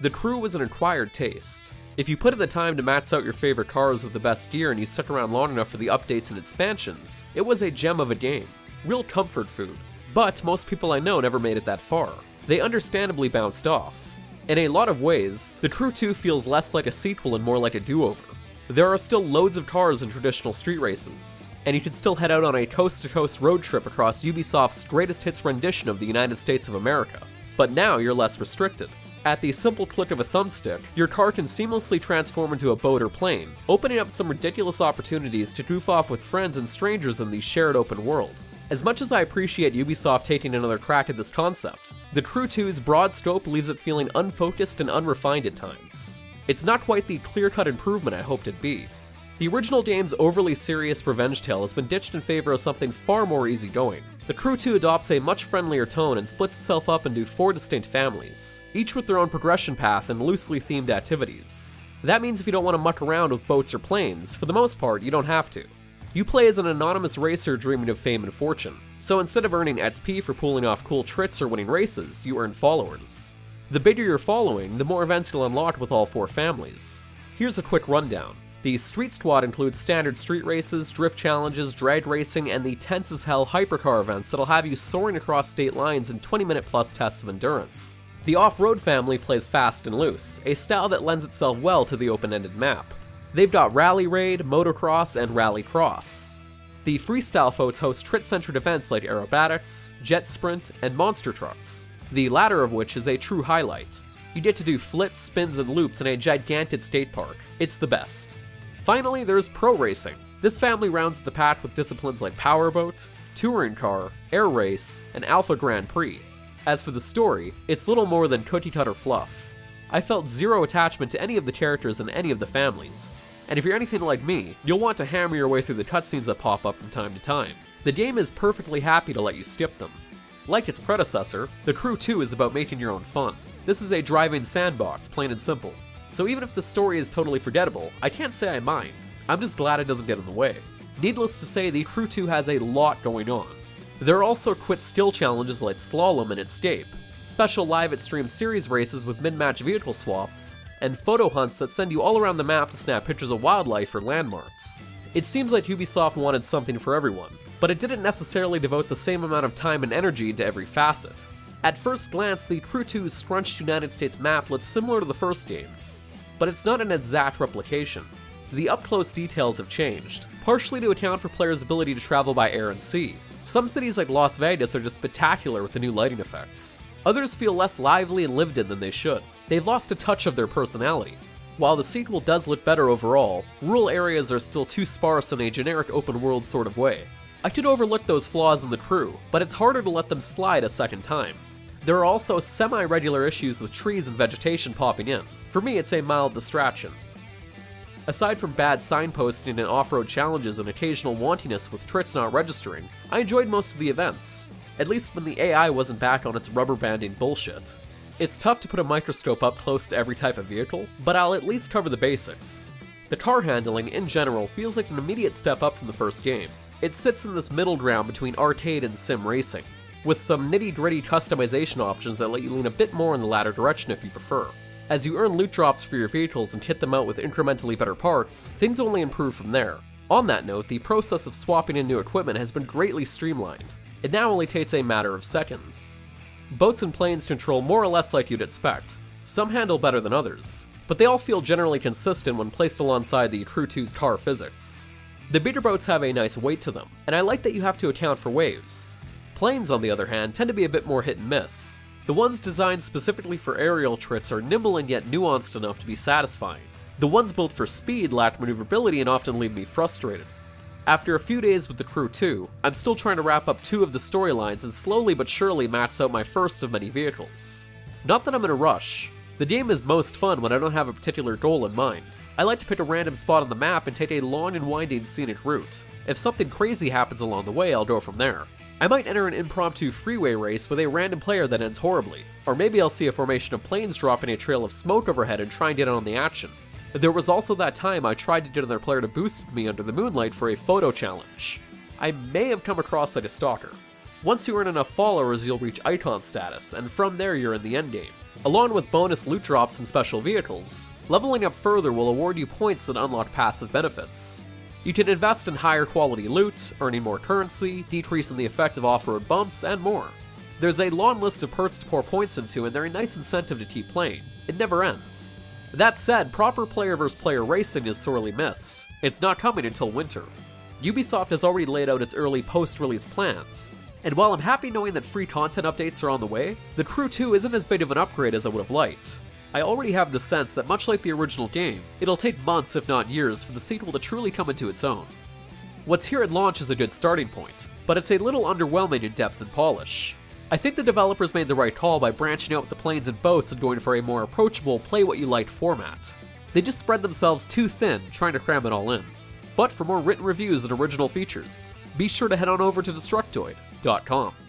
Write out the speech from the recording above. The Crew was an acquired taste. If you put in the time to max out your favorite cars with the best gear and you stuck around long enough for the updates and expansions, it was a gem of a game. Real comfort food. But most people I know never made it that far. They understandably bounced off. In a lot of ways, The Crew 2 feels less like a sequel and more like a do-over. There are still loads of cars in traditional street races, and you can still head out on a coast-to-coast road trip across Ubisoft's greatest hits rendition of the United States of America. But now you're less restricted. At the simple click of a thumbstick, your car can seamlessly transform into a boat or plane, opening up some ridiculous opportunities to goof off with friends and strangers in the shared open world. As much as I appreciate Ubisoft taking another crack at this concept, The Crew 2's broad scope leaves it feeling unfocused and unrefined at times. It's not quite the clear-cut improvement I hoped it'd be. The original game's overly serious revenge tale has been ditched in favor of something far more easygoing. The Crew 2 adopts a much friendlier tone and splits itself up into 4 distinct families, each with their own progression path and loosely themed activities. That means if you don't want to muck around with boats or planes, for the most part, you don't have to. You play as an anonymous racer dreaming of fame and fortune, so instead of earning XP for pulling off cool tricks or winning races, you earn followers. The bigger your following, the more events you'll unlock with all 4 families. Here's a quick rundown. The Street Squad includes standard street races, drift challenges, drag racing, and the tense-as-hell hypercar events that'll have you soaring across state lines in 20-minute-plus tests of endurance. The Off-Road family plays fast and loose, a style that lends itself well to the open-ended map. They've got Rally Raid, Motocross, and Rally Cross. The Freestyle folks host trit-centered events like aerobatics, jet sprint, and monster trucks, the latter of which is a true highlight. You get to do flips, spins, and loops in a gigantic skate park. It's the best. Finally, there's pro racing. This family rounds the pack with disciplines like powerboat, touring car, air race, and Alpha Grand Prix. As for the story, it's little more than cookie-cutter fluff. I felt zero attachment to any of the characters in any of the families. And if you're anything like me, you'll want to hammer your way through the cutscenes that pop up from time to time. The game is perfectly happy to let you skip them. Like its predecessor, The Crew 2 is about making your own fun. This is a driving sandbox, plain and simple. So even if the story is totally forgettable, I can't say I mind. I'm just glad it doesn't get in the way. Needless to say, The Crew 2 has a lot going on. There are also quick skill challenges like Slalom and Escape, special live-at-stream series races with mid-match vehicle swaps, and photo hunts that send you all around the map to snap pictures of wildlife or landmarks. It seems like Ubisoft wanted something for everyone, but it didn't necessarily devote the same amount of time and energy to every facet. At first glance, The Crew 2's scrunched United States map looks similar to the first game's, but it's not an exact replication. The up-close details have changed, partially to account for players' ability to travel by air and sea. Some cities like Las Vegas are just spectacular with the new lighting effects. Others feel less lively and lived in than they should. They've lost a touch of their personality. While the sequel does look better overall, rural areas are still too sparse in a generic open-world sort of way. I could overlook those flaws in The Crew, but it's harder to let them slide a second time. There are also semi-regular issues with trees and vegetation popping in. For me, it's a mild distraction. Aside from bad signposting and off-road challenges and occasional wantiness with tricks not registering, I enjoyed most of the events, at least when the AI wasn't back on its rubber-banding bullshit. It's tough to put a microscope up close to every type of vehicle, but I'll at least cover the basics. The car handling, in general, feels like an immediate step up from the first game. It sits in this middle ground between arcade and sim racing, with some nitty-gritty customization options that let you lean a bit more in the latter direction if you prefer. As you earn loot drops for your vehicles and kit them out with incrementally better parts, things only improve from there. On that note, the process of swapping in new equipment has been greatly streamlined. It now only takes a matter of seconds. Boats and planes control more or less like you'd expect. Some handle better than others, but they all feel generally consistent when placed alongside the Crew 2's car physics. The bigger boats have a nice weight to them, and I like that you have to account for waves. Planes, on the other hand, tend to be a bit more hit and miss. The ones designed specifically for aerial tricks are nimble and yet nuanced enough to be satisfying. The ones built for speed lack maneuverability and often leave me frustrated. After a few days with The Crew 2, I'm still trying to wrap up 2 of the storylines and slowly but surely max out my first of many vehicles. Not that I'm in a rush. The game is most fun when I don't have a particular goal in mind. I like to pick a random spot on the map and take a long and winding scenic route. If something crazy happens along the way, I'll go from there. I might enter an impromptu freeway race with a random player that ends horribly, or maybe I'll see a formation of planes dropping a trail of smoke overhead and try and get in on the action. There was also that time I tried to get another player to boost me under the moonlight for a photo challenge. I may have come across like a stalker. Once you earn enough followers, you'll reach icon status, and from there you're in the endgame. Along with bonus loot drops and special vehicles, leveling up further will award you points that unlock passive benefits. You can invest in higher quality loot, earning more currency, decreasing the effect of off-road bumps, and more. There's a long list of perks to pour points into, and they're a nice incentive to keep playing. It never ends. That said, proper player versus player racing is sorely missed. It's not coming until winter. Ubisoft has already laid out its early post-release plans, and while I'm happy knowing that free content updates are on the way, The Crew 2 isn't as big of an upgrade as I would have liked. I already have the sense that much like the original game, it'll take months if not years for the sequel to truly come into its own. What's here at launch is a good starting point, but it's a little underwhelming in depth and polish. I think the developers made the right call by branching out with the planes and boats and going for a more approachable, play-what-you-like format. They just spread themselves too thin, trying to cram it all in. But for more written reviews and original features, be sure to head on over to Destructoid.com.